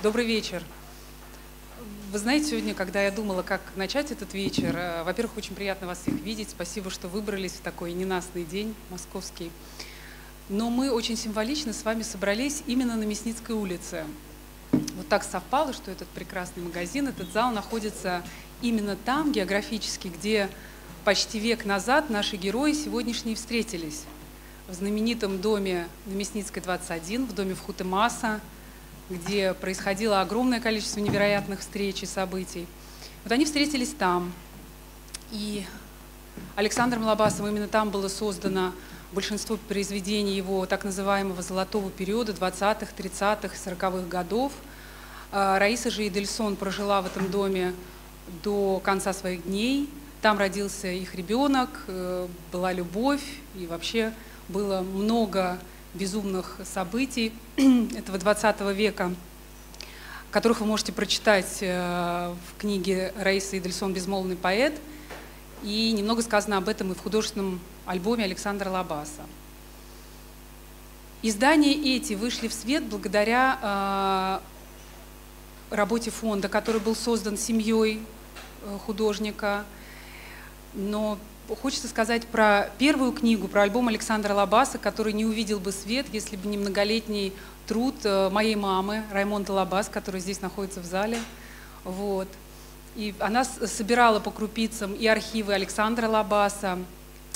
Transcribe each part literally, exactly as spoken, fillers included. Добрый вечер. Вы знаете, сегодня, когда я думала, как начать этот вечер, во-первых, очень приятно вас всех видеть. Спасибо, что выбрались в такой ненастный день московский. Но мы очень символично с вами собрались именно на Мясницкой улице. Вот так совпало, что этот прекрасный магазин, этот зал находится именно там, географически, где почти век назад наши герои сегодняшние встретились. В знаменитом доме на Мясницкой, двадцать один, в доме Вхутемаса, где происходило огромное количество невероятных встреч и событий. Вот они встретились там. И Александром Лабасом именно там было создано большинство произведений его так называемого «золотого периода» двадцатых, тридцатых, сороковых годов. Раиса же Идельсон прожила в этом доме до конца своих дней. Там родился их ребенок, была любовь и вообще было много безумных событий этого двадцатого века, которых вы можете прочитать в книге Раисы Идельсон «Безмолвный поэт». И немного сказано об этом и в художественном альбоме Александра Лабаса. Издания эти вышли в свет благодаря э, работе фонда, который был создан семьей художника. Но хочется сказать про первую книгу, про альбом Александра Лабаса, который не увидел бы свет, если бы не многолетний труд моей мамы, Раймонда Лабас, которая здесь находится в зале. Вот. И она собирала по крупицам и архивы Александра Лабаса,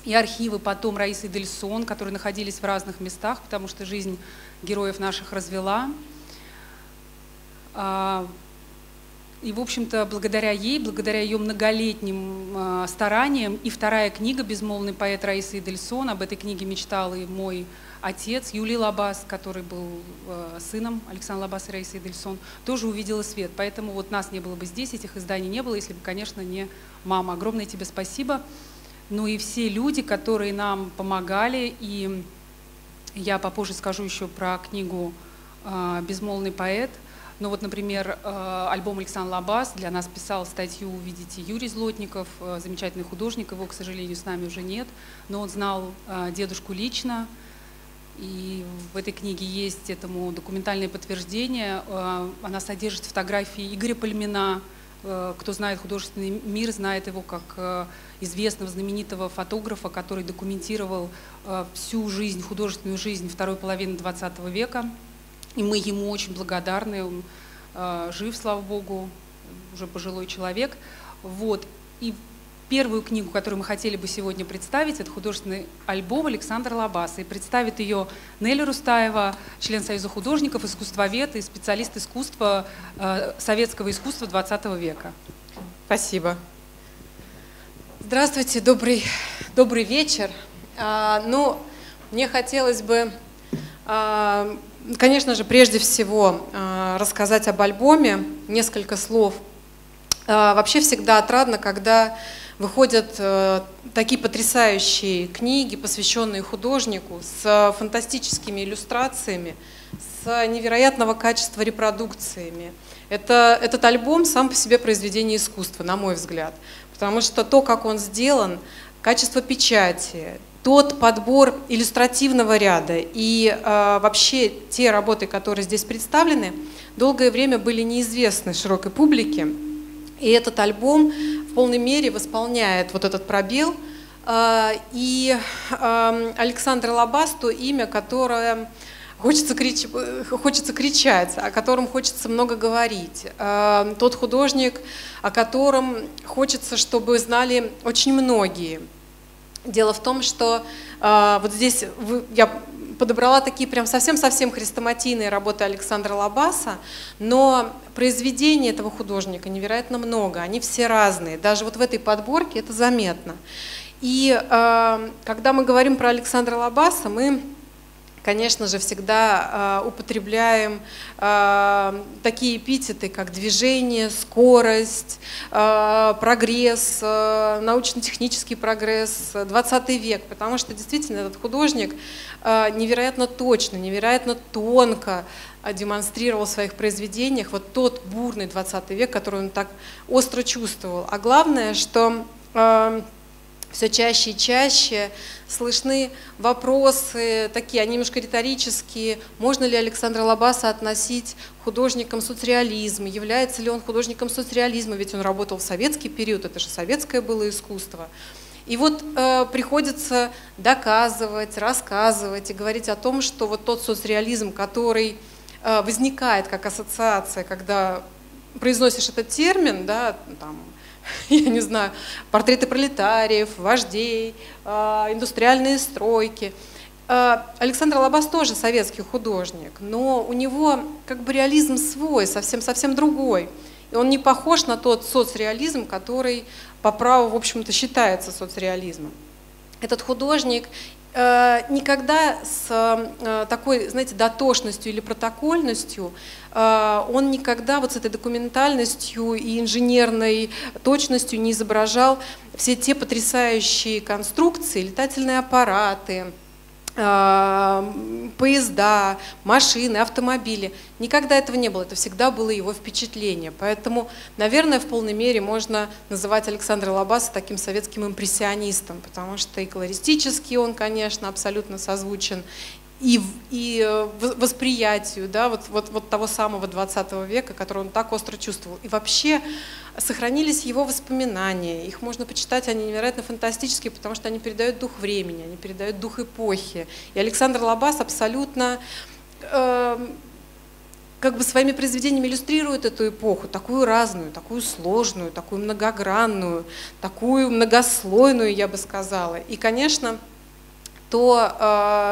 и архивы потом Раисы Идельсон, которые находились в разных местах, потому что жизнь героев наших развела. И, в общем-то, благодаря ей, благодаря ее многолетним стараниям, и вторая книга «Безмолвный поэт» Раисы Идельсон, об этой книге мечтал и мой отец Юлий Лабас, который был сыном Александра Лабаса и Раисы Идельсон, тоже увидела свет. Поэтому вот нас не было бы здесь, этих изданий не было, если бы, конечно, не мама. Огромное тебе спасибо. Ну и все люди, которые нам помогали. И я попозже скажу еще про книгу «Безмолвный поэт». Но вот, например, альбом Александра Лабаса для нас писал статью, увидите, Юрий Злотников, замечательный художник. Его, к сожалению, с нами уже нет. Но он знал дедушку лично. И в этой книге есть этому документальное подтверждение. Она содержит фотографии Игоря Пальмина. Кто знает художественный мир, знает его как известного, знаменитого фотографа, который документировал всю жизнь, художественную жизнь второй половины двадцатого века. И мы ему очень благодарны. Он жив, слава богу, уже пожилой человек. Вот. И первую книгу, которую мы хотели бы сегодня представить, это художественный альбом Александра Лабаса. И представит ее Нелли Рустаева, член Союза художников, искусствовед и специалист искусства, советского искусства двадцатого века. Спасибо. Здравствуйте, добрый, добрый вечер. А, ну, мне хотелось бы, а, конечно же, прежде всего а, рассказать об альбоме, несколько слов. А, вообще всегда отрадно, когда выходят э, такие потрясающие книги, посвященные художнику, с фантастическими иллюстрациями, с невероятного качества репродукциями. Это, этот альбом сам по себе произведение искусства, на мой взгляд. Потому что то, как он сделан, качество печати, тот подбор иллюстративного ряда и э, вообще те работы, которые здесь представлены, долгое время были неизвестны широкой публике. И этот альбом в полной мере восполняет вот этот пробел. И Александр Лабас — то имя, которое хочется, крич... хочется кричать, о котором хочется много говорить. Тот художник, о котором хочется, чтобы знали очень многие. Дело в том, что вот здесь я подобрала такие прям совсем-совсем хрестоматийные работы Александра Лабаса, но произведений этого художника невероятно много, они все разные, даже вот в этой подборке это заметно. И э, когда мы говорим про Александра Лабаса, мы, конечно же, всегда э, употребляем э, такие эпитеты, как движение, скорость, э, прогресс, э, научно-технический прогресс, двадцатый век, потому что действительно этот художник э, невероятно точно, невероятно тонко демонстрировал в своих произведениях вот тот бурный двадцатый век, который он так остро чувствовал. А главное, что э, все чаще и чаще слышны вопросы такие, они немножко риторические. Можно ли Александра Лабаса относить к художникам соцреализма? Является ли он художником соцреализма? Ведь он работал в советский период, это же советское было искусство. И вот э, приходится доказывать, рассказывать и говорить о том, что вот тот соцреализм, который э, возникает как ассоциация, когда произносишь этот термин, да, там, я не знаю, портреты пролетариев, вождей, э, индустриальные стройки. Э, Александр Лабас тоже советский художник, но у него как бы реализм свой, совсем-совсем другой. И он не похож на тот соцреализм, который по праву, в общем-то, считается соцреализмом. Этот художник э, никогда с э, такой, знаете, дотошностью или протокольностью, э, он никогда вот с этой документальностью и инженерной точностью не изображал все те потрясающие конструкции, летательные аппараты, поезда, машины, автомобили. Никогда этого не было, это всегда было его впечатление. Поэтому, наверное, в полной мере можно называть Александра Лабаса таким советским импрессионистом, потому что и колористически он, конечно, абсолютно созвучен и, и восприятию, да, вот, вот, вот того самого двадцатого века, который он так остро чувствовал. И вообще сохранились его воспоминания, их можно почитать, они невероятно фантастические, потому что они передают дух времени, они передают дух эпохи. И Александр Лабас абсолютно э, как бы своими произведениями иллюстрирует эту эпоху, такую разную, такую сложную, такую многогранную, такую многослойную, я бы сказала. И, конечно, то э,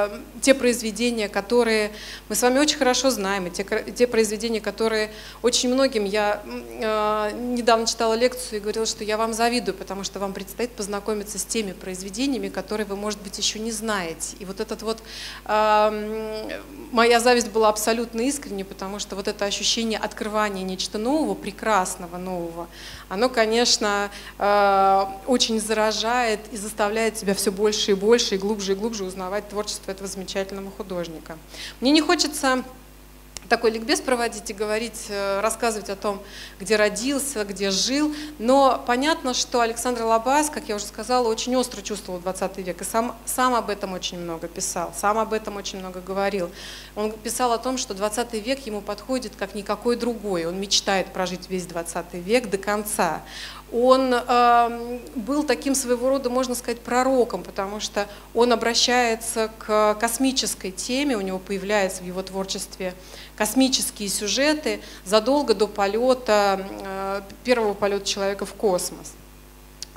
те произведения, которые мы с вами очень хорошо знаем, и те, те произведения, которые очень многим, я э, недавно читала лекцию и говорила, что я вам завидую, потому что вам предстоит познакомиться с теми произведениями, которые вы, может быть, еще не знаете. И вот этот вот, э, моя зависть была абсолютно искренней, потому что вот это ощущение открывания нечто нового, прекрасного нового, оно, конечно, э, очень заражает и заставляет тебя все больше и больше, и глубже и глубже Глубже узнавать творчество этого замечательного художника. Мне не хочется такой ликбез проводить и говорить, рассказывать о том, где родился, где жил, но понятно, что Александр Лабас, как я уже сказала, очень остро чувствовал двадцатый век и сам, сам об этом очень много писал, сам об этом очень много говорил. Он писал о том, что двадцатый век ему подходит как никакой другой, он мечтает прожить весь двадцатый век до конца. Он э, был таким своего рода, можно сказать, пророком, потому что он обращается к космической теме, у него появляются в его творчестве космические сюжеты задолго до полета, э, первого полета человека в космос.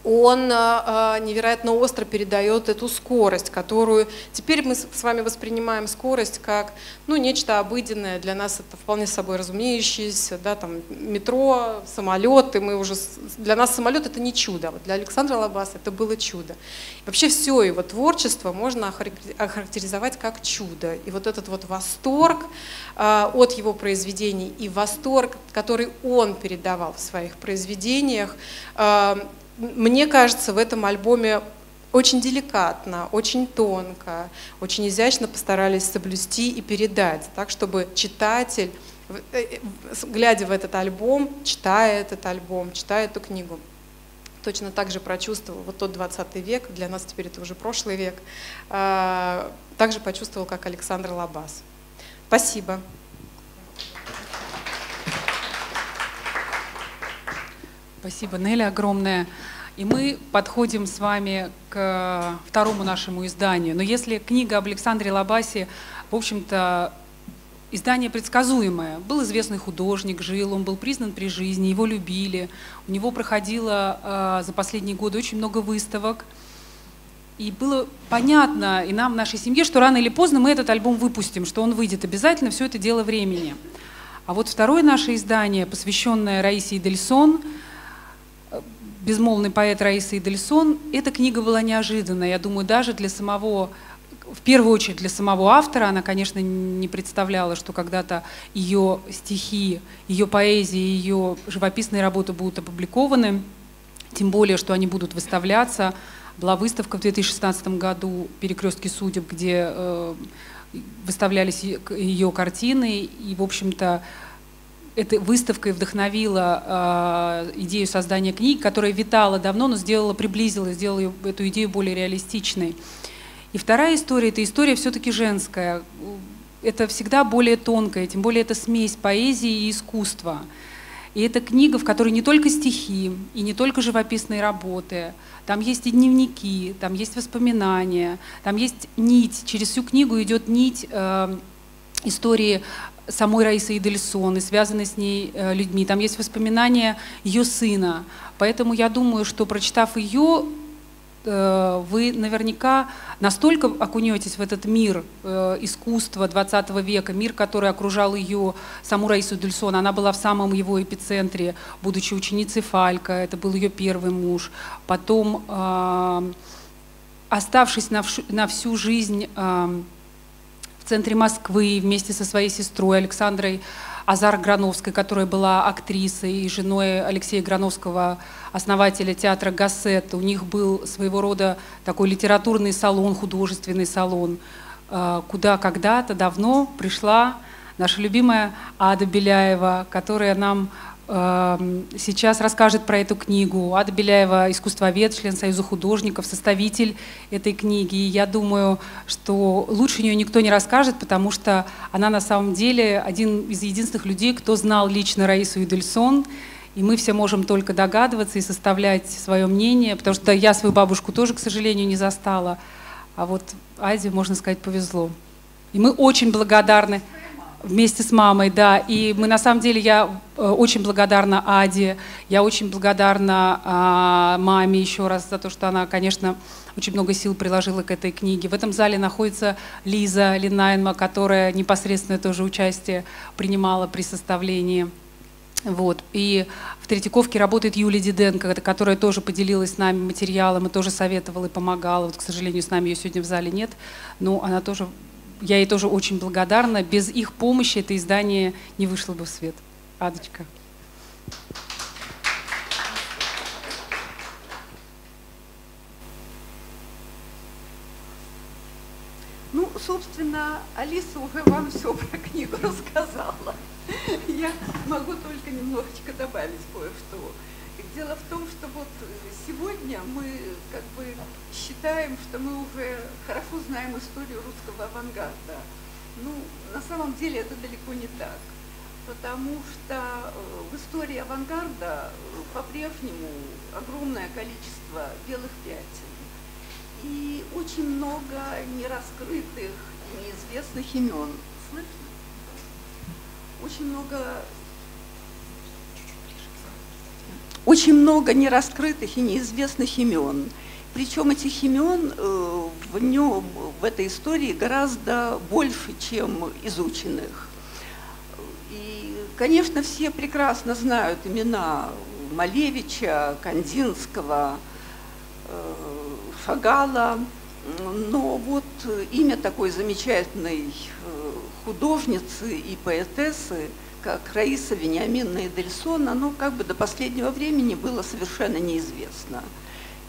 Он э, невероятно остро передает эту скорость, которую теперь мы с вами воспринимаем скорость как, ну, нечто обыденное, для нас это вполне собой разумеющееся, да, там, метро, самолеты, мы уже, для нас самолет это не чудо, а вот для Александра Лабаса это было чудо. Вообще все его творчество можно охарактеризовать как чудо, и вот этот вот восторг э, от его произведений и восторг, который он передавал в своих произведениях, э, мне кажется, в этом альбоме очень деликатно, очень тонко, очень изящно постарались соблюсти и передать, так, чтобы читатель, глядя в этот альбом, читая этот альбом, читая эту книгу, точно так же прочувствовал вот тот двадцатый век, для нас теперь это уже прошлый век, также почувствовал, как Александр Лабас. Спасибо. Спасибо, Нелли, огромное. И мы подходим с вами к второму нашему изданию. Но если книга об Александре Лабасе, в общем-то, издание предсказуемое. Был известный художник, жил, он был признан при жизни, его любили. У него проходило э, за последние годы очень много выставок. И было понятно и нам, нашей семье, что рано или поздно мы этот альбом выпустим, что он выйдет обязательно, все это дело времени. А вот второе наше издание, посвященное Раисе Идельсон, «Безмолвный поэт» Раисы Идельсон. Эта книга была неожиданная. Я думаю, даже для самого, в первую очередь для самого автора, она, конечно, не представляла, что когда-то ее стихи, ее поэзия, ее живописные работы будут опубликованы. Тем более, что они будут выставляться. Была выставка в две тысячи шестнадцатом году «Перекрестки судеб», где выставлялись ее картины. И, в общем-то, этой выставкой вдохновила э, идею создания книги, которая витала давно, но сделала, приблизила, сделала ее, эту идею более реалистичной. И вторая история – это история все-таки женская. Это всегда более тонкая, тем более это смесь поэзии и искусства. И это книга, в которой не только стихи, и не только живописные работы. Там есть и дневники, там есть воспоминания, там есть нить. Через всю книгу идет нить э, истории самой Раисы Идельсон и связанной с ней э, людьми. Там есть воспоминания ее сына. Поэтому я думаю, что, прочитав ее, э, вы наверняка настолько окунетесь в этот мир э, искусства двадцатого века, мир, который окружал ее, саму Раису Идельсон. Она была в самом его эпицентре, будучи ученицей Фалька. Это был ее первый муж. Потом, э, оставшись на, вш, на всю жизнь... Э, в центре Москвы вместе со своей сестрой Александрой Азар-Грановской, которая была актрисой и женой Алексея Грановского, основателя театра «Гассет». У них был своего рода такой литературный салон, художественный салон, куда когда-то давно пришла наша любимая Ада Беляева, которая нам сейчас расскажет про эту книгу. Ада Беляева – искусствовед, член Союза художников, составитель этой книги. И я думаю, что лучше ее никто не расскажет, потому что она на самом деле один из единственных людей, кто знал лично Раису Идельсон. И мы все можем только догадываться и составлять свое мнение, потому что я свою бабушку тоже, к сожалению, не застала. А вот Аде, можно сказать, повезло. И мы очень благодарны. Вместе с мамой, да. И мы, на самом деле, я очень благодарна Аде, я очень благодарна э, маме еще раз за то, что она, конечно, очень много сил приложила к этой книге. В этом зале находится Лиза Линайнма, которая непосредственно тоже участие принимала при составлении. Вот. И в Третьяковке работает Юлия Диденко, которая тоже поделилась с нами материалом и тоже советовала и помогала. Вот, к сожалению, с нами ее сегодня в зале нет, но она тоже... Я ей тоже очень благодарна. Без их помощи это издание не вышло бы в свет. Адочка. Ну, собственно, Алиса уже вам все про книгу рассказала. Я могу только немножечко добавить кое-что. Дело в том, что вот сегодня мы как бы считаем, что мы уже хорошо знаем историю русского авангарда. Ну, на самом деле это далеко не так, потому что в истории авангарда по-прежнему огромное количество белых пятен и очень много нераскрытых, неизвестных имен. Слышно? Очень много... Очень много нераскрытых и неизвестных имен. Причем этих имен в нем, в этой истории гораздо больше, чем изученных. И, конечно, все прекрасно знают имена Малевича, Кандинского, Шагала. Но вот имя такой замечательной художницы и поэтессы, как Раиса Вениаминна Идельсон, оно как бы до последнего времени было совершенно неизвестно.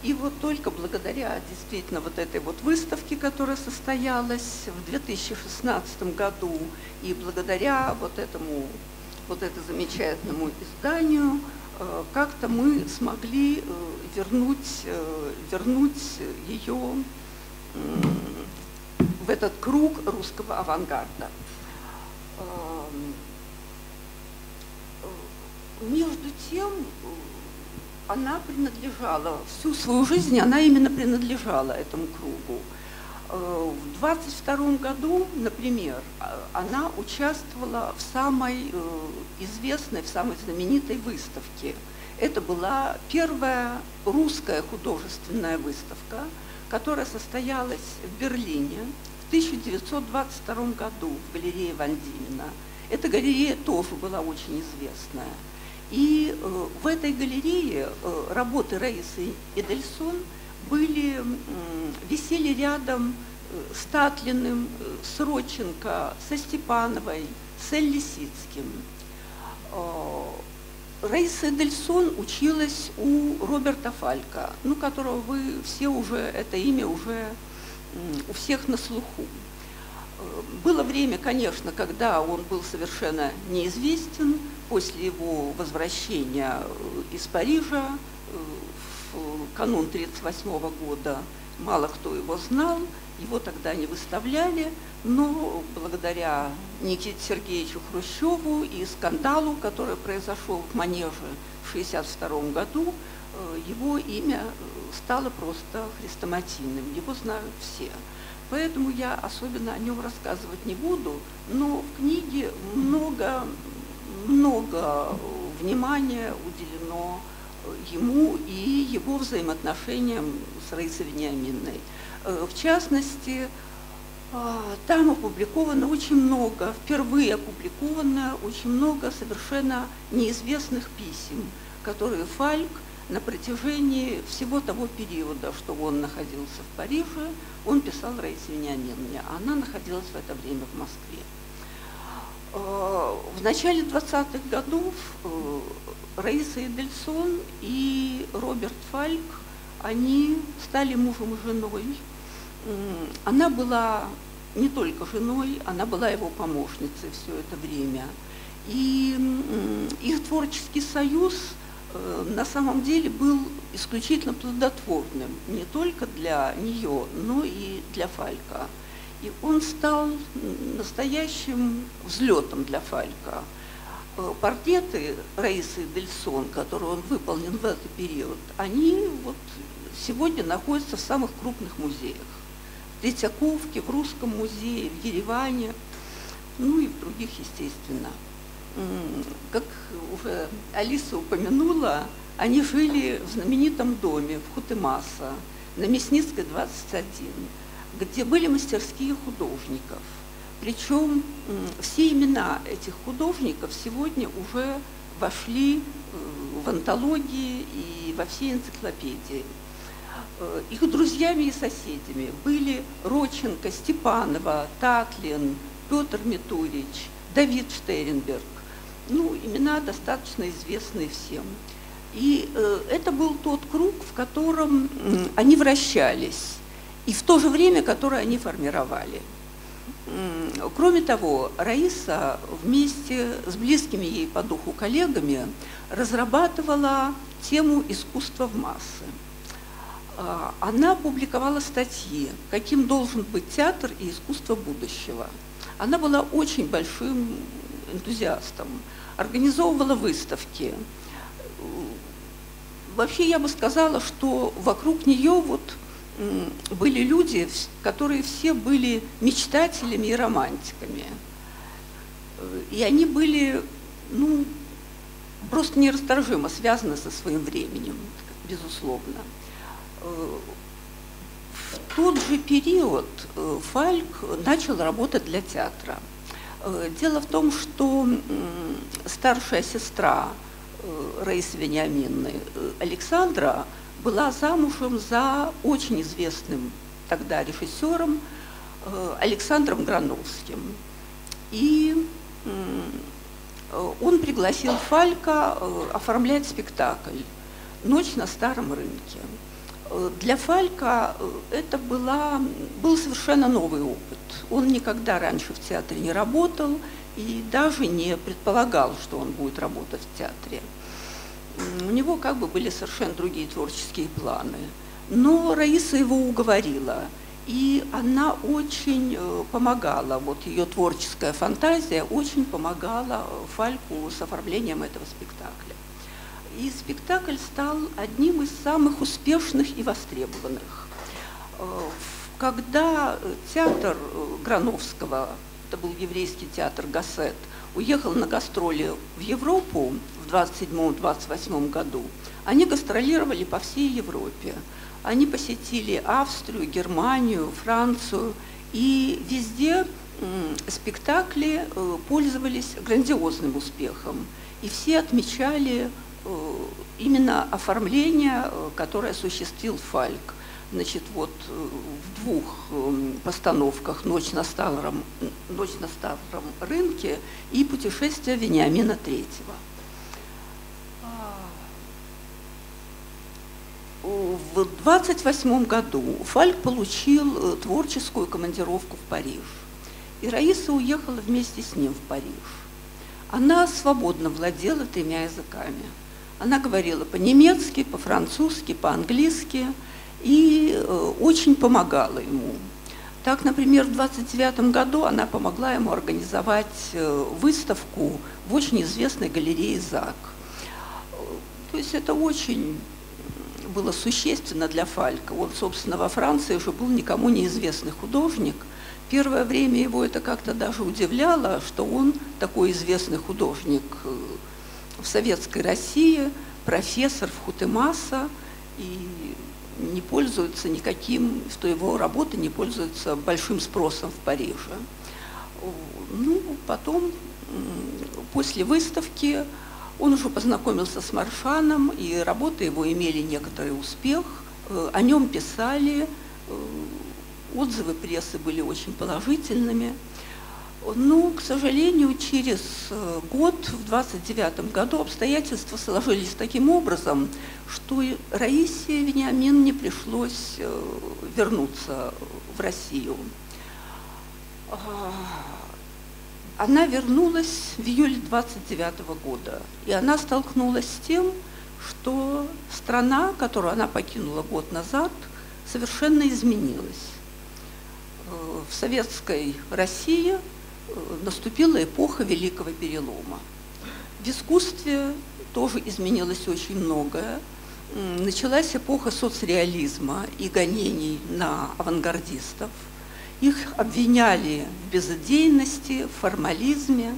И вот только благодаря действительно вот этой вот выставке, которая состоялась в две тысячи шестнадцатом году, и благодаря вот этому вот этому замечательному изданию, как-то мы смогли вернуть, вернуть ее в этот круг русского авангарда. Между тем, она принадлежала, всю свою жизнь она именно принадлежала этому кругу. В двадцать втором году, например, она участвовала в самой известной, в самой знаменитой выставке. Это была первая русская художественная выставка, которая состоялась в Берлине в тысяча девятьсот двадцать втором году в галерее Вандимина. Эта галерея тоже была очень известная. И э, в этой галерее э, работы Раисы Идельсон были, э, висели рядом э, с Татлиным, э, с Родченко, со Степановой, с Эль-Лисицким. Э, Раиса Идельсон училась у Роберта Фалька, ну, которого вы все уже, это имя уже э, у всех на слуху. было время, конечно, когда он был совершенно неизвестен. После его возвращения из Парижа в канун тысяча девятьсот тридцать восьмого года мало кто его знал, его тогда не выставляли, но благодаря Никите Сергеевичу Хрущеву и скандалу, который произошел в Манеже в тысяча девятьсот шестьдесят втором году, его имя стало просто хрестоматийным, его знают все. Поэтому я особенно о нем рассказывать не буду, но в книге много, много внимания уделено ему и его взаимоотношениям с Раисой Вениаминной. В частности, там опубликовано очень много, впервые опубликовано очень много совершенно неизвестных писем, которые Фальк на протяжении всего того периода, что он находился в Париже, он писал Раисе Вениаминовне. Она находилась в это время в Москве. В начале двадцатых годов Раиса Идельсон и Роберт Фальк, они стали мужем и женой. Она была не только женой, она была его помощницей все это время. И их творческий союз на самом деле был исключительно плодотворным не только для нее, но и для Фалька. И он стал настоящим взлетом для Фалька. Портреты Раисы Идельсон, которые он выполнен в этот период, они вот сегодня находятся в самых крупных музеях. В Третьяковке, в Русском музее, в Ереване, ну и в других, естественно. Как уже Алиса упомянула, они жили в знаменитом доме Вхутемаса на Мясницкой, двадцать один, где были мастерские художников. Причем все имена этих художников сегодня уже вошли в антологии и во все энциклопедии. Их друзьями и соседями были Родченко, Степанова, Татлин, Петр Митурич, Давид Штеренберг. Ну, имена достаточно известные всем. И э, это был тот круг, в котором э, они вращались, и в то же время, которое они формировали. Э, кроме того, Раиса вместе с близкими ей по духу коллегами разрабатывала тему искусства в массы. Э, она публиковала статьи «Каким должен быть театр и искусство будущего». Она была очень большим энтузиастом, организовывала выставки. Вообще, я бы сказала, что вокруг нее вот были люди, которые все были мечтателями и романтиками. И они были, ну, просто нерасторжимо связаны со своим временем, безусловно. В тот же период Фальк начал работать для театра. Дело в том, что старшая сестра Раисы Вениаминны, Александра, была замужем за очень известным тогда режиссером Александром Грановским. И он пригласил Фалька оформлять спектакль «Ночь на старом рынке». Для Фалька это была, был совершенно новый опыт. Он никогда раньше в театре не работал и даже не предполагал, что он будет работать в театре. У него как бы были совершенно другие творческие планы. Но Раиса его уговорила, и она очень помогала, вот ее творческая фантазия очень помогала Фальку с оформлением этого спектакля. И спектакль стал одним из самых успешных и востребованных. Когда театр Грановского, это был еврейский театр «Гассет», уехал на гастроли в Европу в двадцать седьмом — двадцать восьмом году, они гастролировали по всей Европе. Они посетили Австрию, Германию, Францию, и везде спектакли пользовались грандиозным успехом. И все отмечали именно оформление, которое осуществил Фальк. Значит, вот в двух постановках «Ночь на старом, Ночь на старом рынке» и «Путешествие Вениамина Третьего». В двадцать восьмом году Фальк получил творческую командировку в Париж. и Раиса уехала вместе с ним в Париж. Она свободно владела тремя языками. Она говорила по-немецки, по-французски, по-английски и очень помогала ему. Так, например, в тысяча девятьсот двадцать девятом году она помогла ему организовать выставку в очень известной галерее ЗАГ. То есть это очень было существенно для Фалька. Он, собственно, во Франции уже был никому неизвестный художник. Первое время его это как-то даже удивляло, что он такой известный художник в советской России, профессор Вхутемаса, и не пользуется никаким, что его работы не пользуются большим спросом в Париже. Ну, потом, после выставки, он уже познакомился с Маршаном, и работы его имели некоторый успех, о нем писали, отзывы прессы были очень положительными. Ну, к сожалению, через год, в двадцать девятом году, обстоятельства сложились таким образом, что Раисе Вениамин не пришлось вернуться в Россию. Она вернулась в июле двадцать девятого года, и она столкнулась с тем, что страна, которую она покинула год назад, совершенно изменилась. В советской России наступила эпоха Великого перелома. В искусстве тоже изменилось очень многое. Началась эпоха соцреализма и гонений на авангардистов. Их обвиняли в безыдейности, в формализме.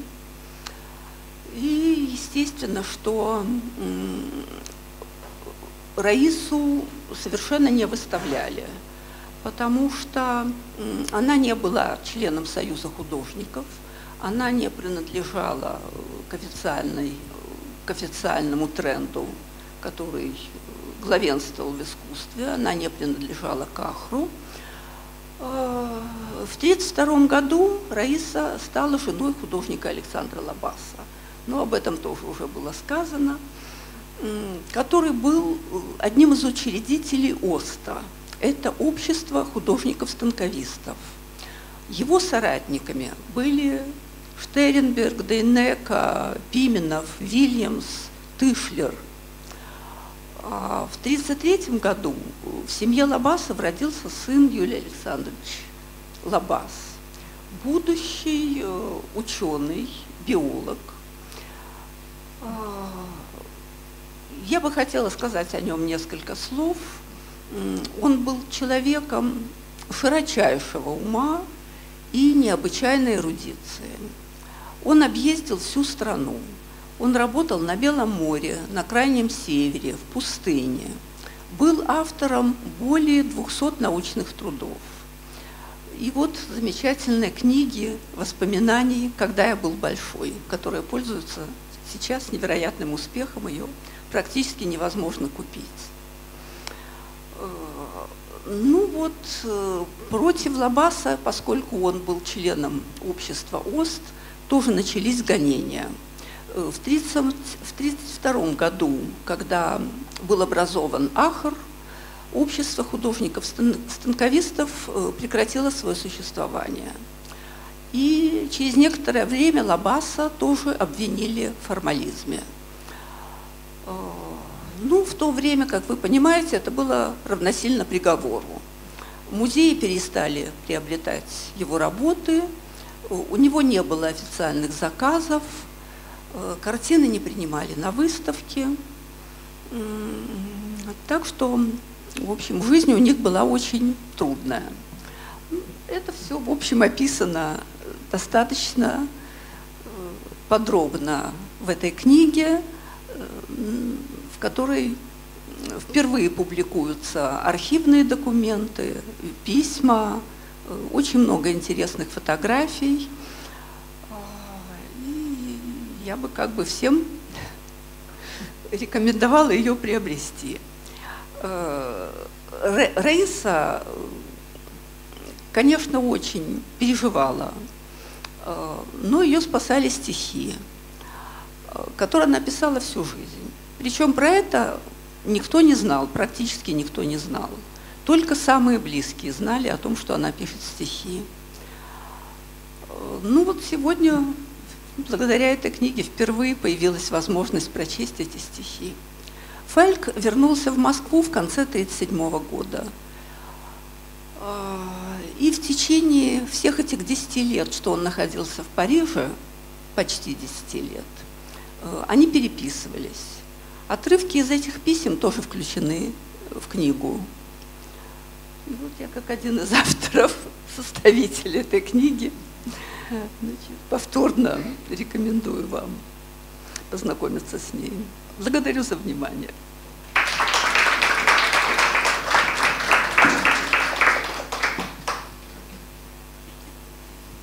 И естественно, что Раису совершенно не выставляли, потому что она не была членом Союза художников, она не принадлежала к, официальной, к официальному тренду, который главенствовал в искусстве, она не принадлежала к Ахру. В тысяча девятьсот тридцать втором году Раиса стала женой художника Александра Лабаса, но об этом тоже уже было сказано, который был одним из учредителей Оста. Это общество художников-станковистов. Его соратниками были Штеренберг, Дейнека, Пименов, Вильямс, Тышлер. А в тысяча девятьсот тридцать третьем году в семье Лабасов родился сын Юлий Александрович Лабас, будущий ученый, биолог. Я бы хотела сказать о нем несколько слов. Он был человеком широчайшего ума и необычайной эрудиции. Он объездил всю страну. Он работал на Белом море, на Крайнем Севере, в пустыне. Был автором более двухсот научных трудов. И вот замечательные книги воспоминаний «Когда я был большой», которые пользуются сейчас невероятным успехом, ее практически невозможно купить. Ну вот, против Лабаса, поскольку он был членом общества ОСТ, тоже начались гонения. В тысяча девятьсот тридцать втором году, когда был образован Ахр, общество художников-станковистов прекратило свое существование. И через некоторое время Лабаса тоже обвинили в формализме. Ну, в то время, как вы понимаете, это было равносильно приговору. Музеи перестали приобретать его работы, у него не было официальных заказов, картины не принимали на выставки. Так что, в общем, жизнь у них была очень трудная. Это все, в общем, описано достаточно подробно в этой книге, в которой впервые публикуются архивные документы, письма, очень много интересных фотографий. И я бы как бы всем рекомендовала ее приобрести. Раиса, конечно, очень переживала, но ее спасали стихи, которые она писала всю жизнь. Причем про это никто не знал, практически никто не знал. Только самые близкие знали о том, что она пишет стихи. Ну вот сегодня, благодаря этой книге, впервые появилась возможность прочесть эти стихи. Фальк вернулся в Москву в конце тысяча девятьсот тридцать седьмого года. И в течение всех этих десяти лет, что он находился в Париже, почти десяти лет, они переписывались. Отрывки из этих писем тоже включены в книгу. И вот я, как один из авторов, составитель этой книги, значит, повторно рекомендую вам познакомиться с ней. Благодарю за внимание.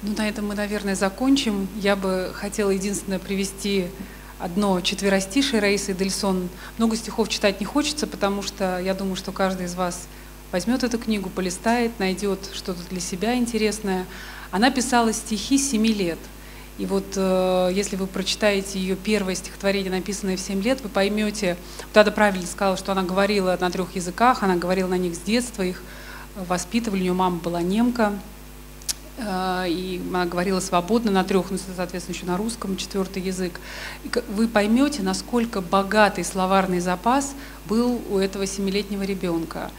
Ну, на этом мы, наверное, закончим. Я бы хотела единственное привести одно четверостишее Раисы Идельсон. Много стихов читать не хочется, потому что я думаю, что каждый из вас возьмет эту книгу, полистает, найдет что-то для себя интересное. Она писала стихи семи лет. И вот э, если вы прочитаете ее первое стихотворение, написанное в семь лет, вы поймете, вот Ада правильно сказала, что она говорила на трех языках, она говорила на них с детства, их воспитывали, у нее мама была немка, э, и она говорила свободно на трех, ну, соответственно, еще на русском, четвертый язык. И вы поймете, насколько богатый словарный запас был у этого семилетнего ребенка.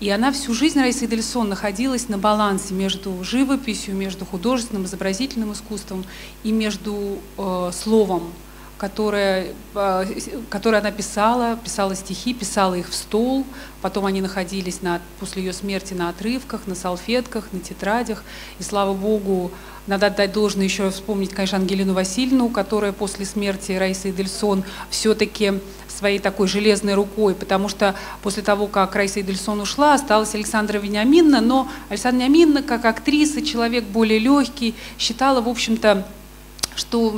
И она всю жизнь, Раиса Идельсон, находилась на балансе между живописью, между художественным, изобразительным искусством и между э, словом, которое, э, которое она писала, писала стихи, писала их в стол. Потом они находились на, после ее смерти на отрывках, на салфетках, на тетрадях. И, слава богу, надо отдать должное, еще вспомнить, конечно, Ангелину Васильевну, которая после смерти Раисы Идельсон все-таки своей такой железной рукой, потому что после того, как Раиса Идельсон ушла, осталась Александра Вениаминовна, но Александра Вениаминовна, как актриса, человек более легкий, считала, в общем-то, что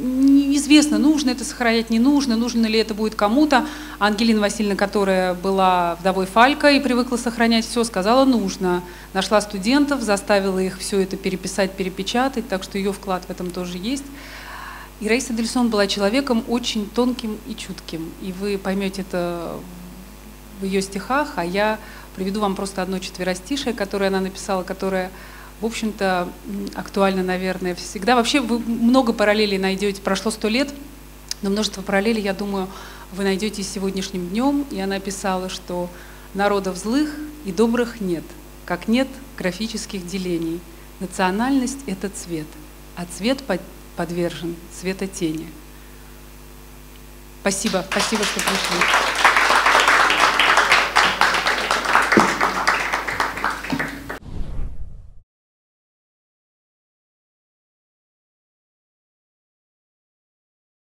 неизвестно, нужно это сохранять, не нужно, нужно ли это будет кому-то. Ангелина Васильевна, которая была вдовой Фалька и привыкла сохранять все, сказала нужно. Нашла студентов, заставила их все это переписать, перепечатать, так что ее вклад в этом тоже есть. И Раиса Идельсон была человеком очень тонким и чутким, и вы поймете это в ее стихах, а я приведу вам просто одно четверостишее, которое она написала, которое, в общем-то, актуально, наверное, всегда. Вообще вы много параллелей найдете, прошло сто лет, но множество параллелей, я думаю, вы найдете и сегодняшним днем, и она писала, что народов злых и добрых нет, как нет графических делений. Национальность – это цвет, а цвет под подвержен светотени. Спасибо, спасибо, что пришли.